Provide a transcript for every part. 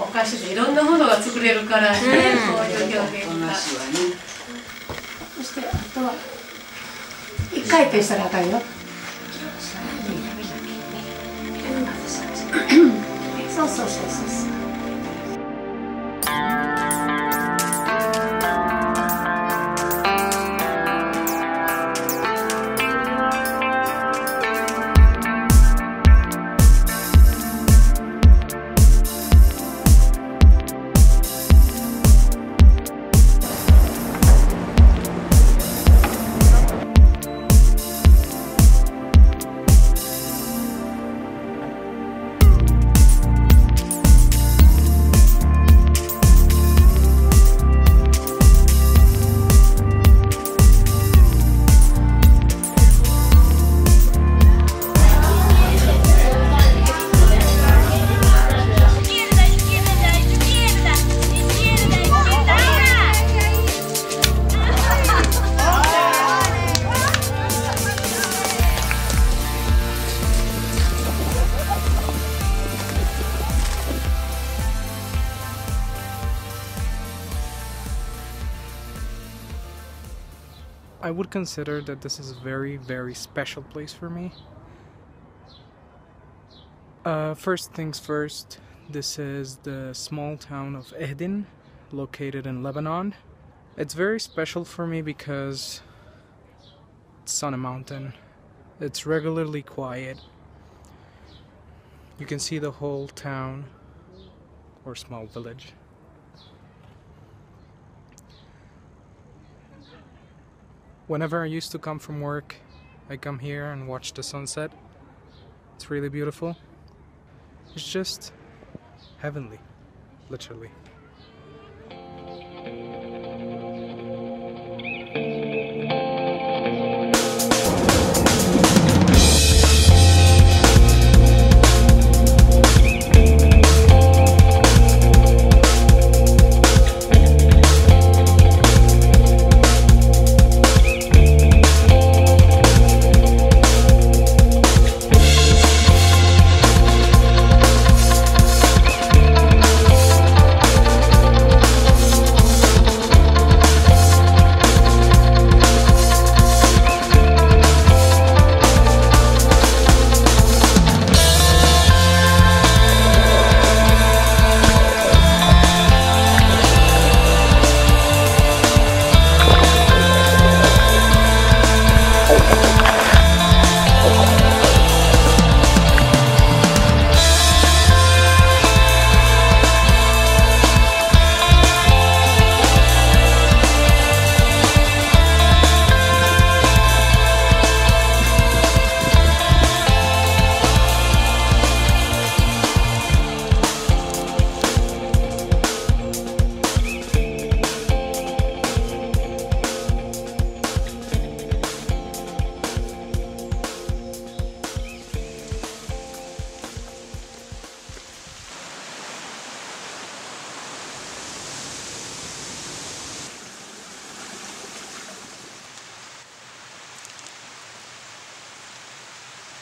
お菓子でいろんなものが作れるからね、こういう表現が。そしてあとは一回転したらあかんよ。そうそうそうそう。I would consider that this is a very, very special place for me. First things first, this is the small town of Ehdin, located in Lebanon. It's very special for me because it's on a mountain. It's regularly quiet. You can see the whole town or small village. Whenever I used to come from work, I come here and watch the sunset. It's really beautiful. It's just heavenly, literally.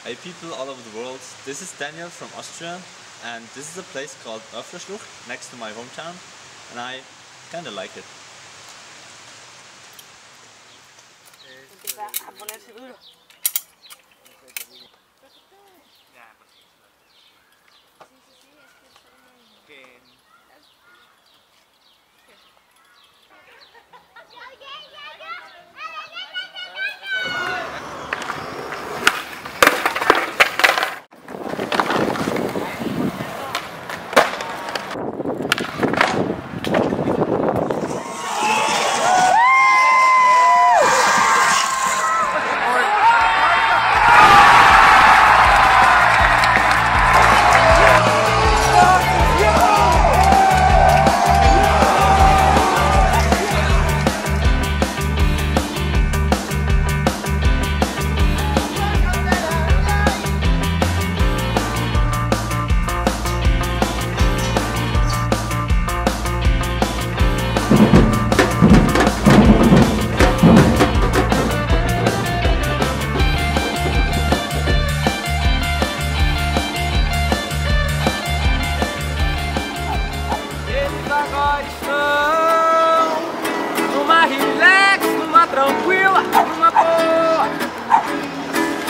Hey people all over the world, this is Daniel from Austria and this is a place called Öfterschlucht next to my hometown and I kinda like it. estão numa relax, numa tranquila, numa boa.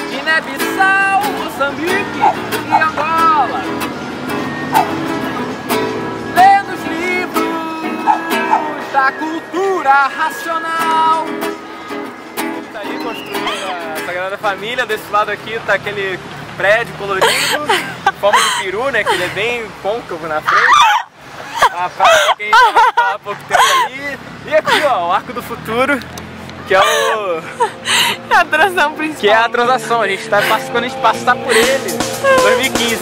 Guiné-Bissau, Moçambique e Angola, lendo os livros da cultura racional. Tá aí construindo a Sagrada Família. Desse lado aqui tá aquele prédio colorido, forma de peru, né? Que ele é bem côncavo na frente. A praia que a gente vai estar há pouco tempo ali. E aqui, ó, o Arco do Futuro, que é o... a atração principal. Que é a atração, a gente tá quando a gente passar por ele, 2015.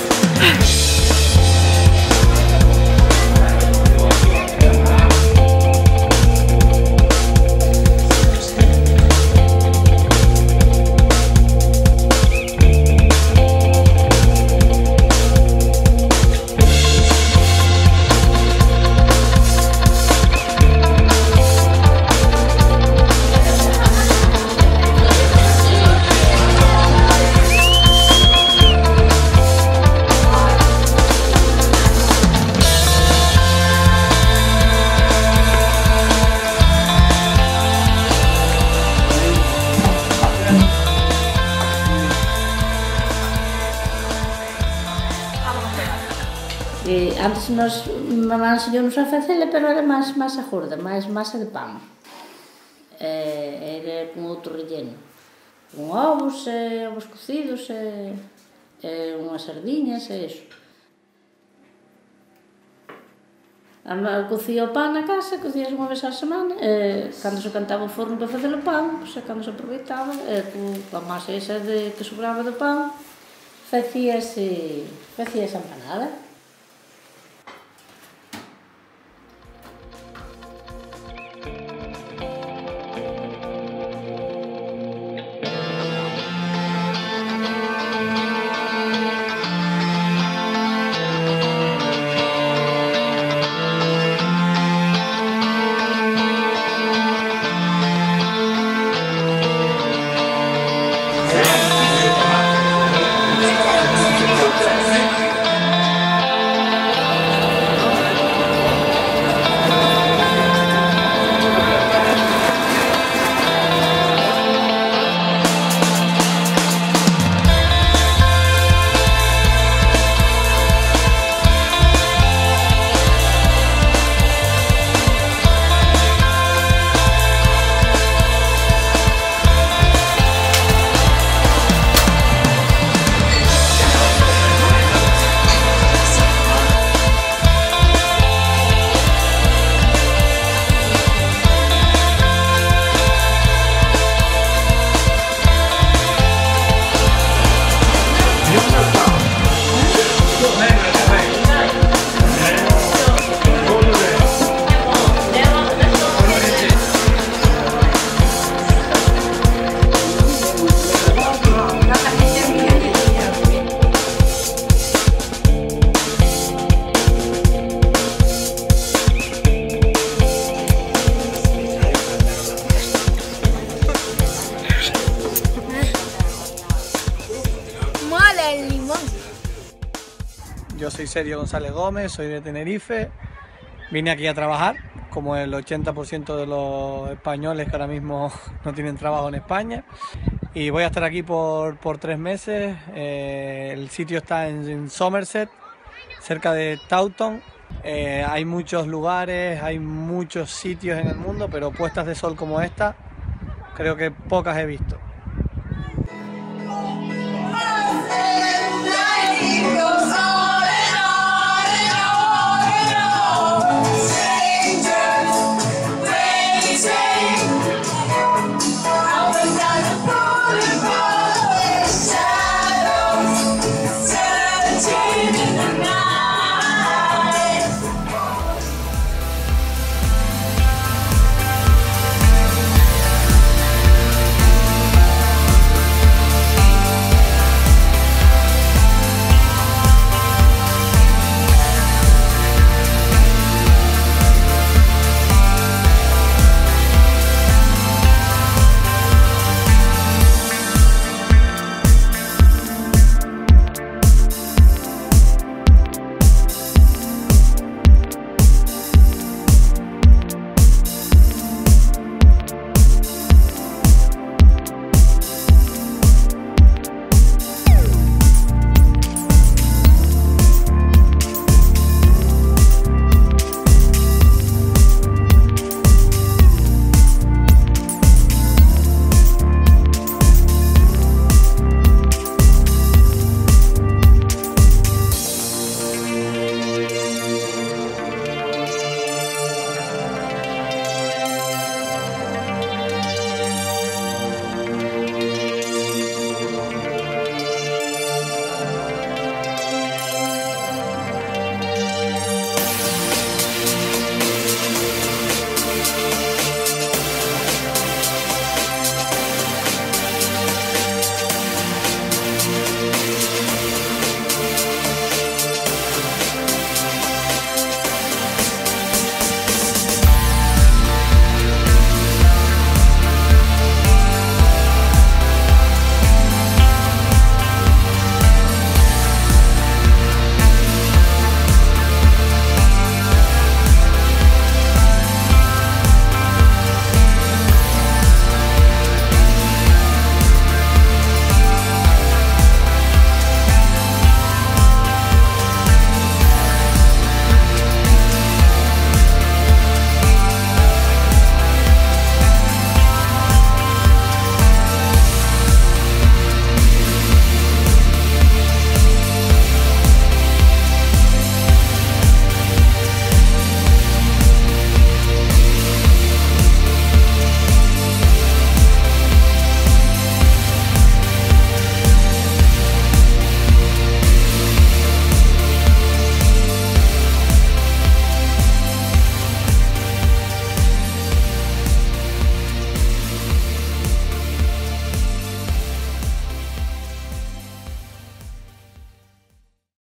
Antes nos, mamá ensinou-nos a facela, pero era máis masa gorda, máis masa de pan. Era con outro relleno, con ovos, ovos cocidos, unhas sardiñas e iso. Cocía o pan na casa, cocías unha vez á semana, cando se cantaba o forno para facer o pan, pois, cando se aproveitaba, coa masa esa que sobraba do pan, facíase empanada. Yo soy Sergio González Gómez, soy de Tenerife, vine aquí a trabajar, como el 80% de los españoles que ahora mismo no tienen trabajo en España, y voy a estar aquí por 3 meses, el sitio está en Somerset, cerca de Taunton. Hay muchos lugares, hay muchos sitios en el mundo, pero puestas de sol como esta, creo que pocas he visto.